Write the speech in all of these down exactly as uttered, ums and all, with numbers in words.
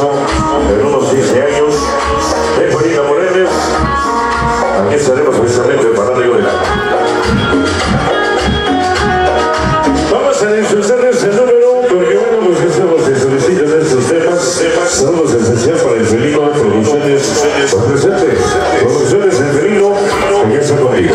de unos quince años, de Juanita Morales. Aquí estaremos precisamente para la lluvia. Vamos a disfrutarles el número porque uno los que son los que solicitan estos temas son los esenciales para el felino de producciones. Los presentes, producciones en felino, que están conmigo.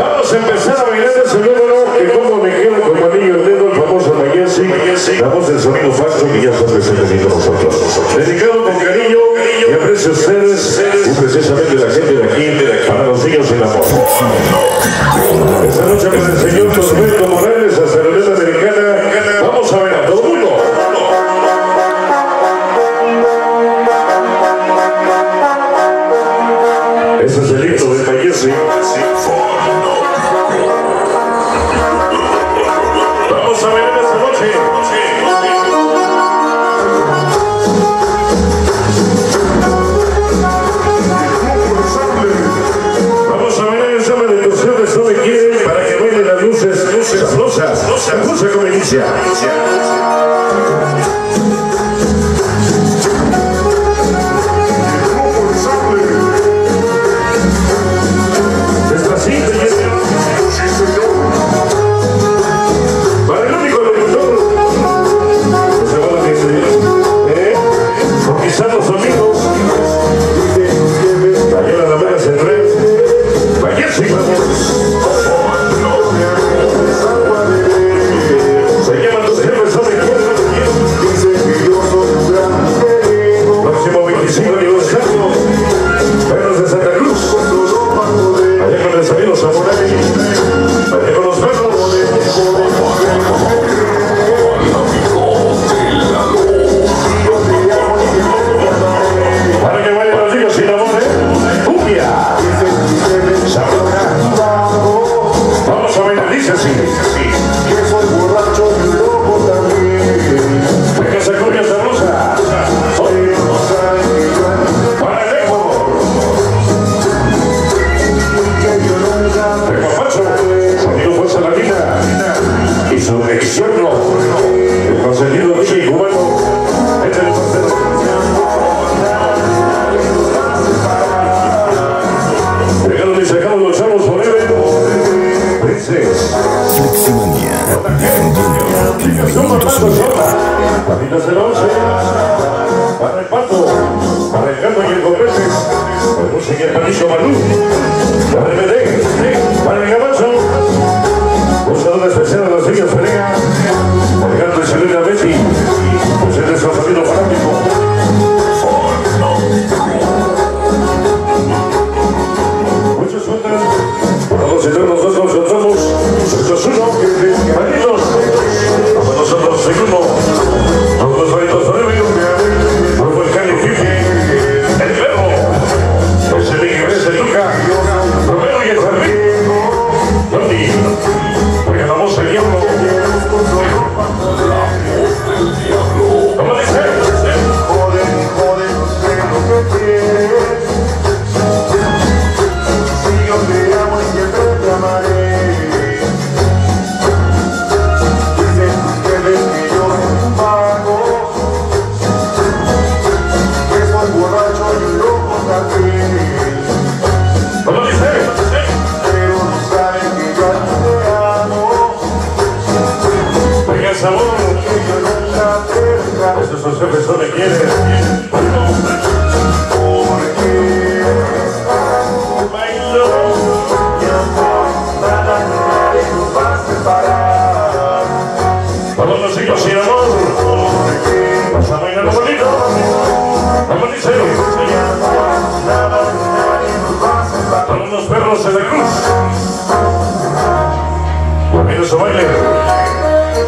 Vamos a empezar a bailar ese número que como me queda con anillo el dedo, el famoso Mayensi, la voz del sonido falso que ya está presente con nosotros. Dedicado con cariño y aprecio a ustedes y precisamente la gente de aquí para los niños sin amor. Esta noche con el señor Tormento Morales hasta la Unión Americana. Vamos a ver a todo el mundo. Ese es el himno de Mayensi. Vamos a ver esta noche. Sabrosa como inicia.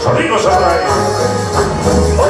Sonido fantasma.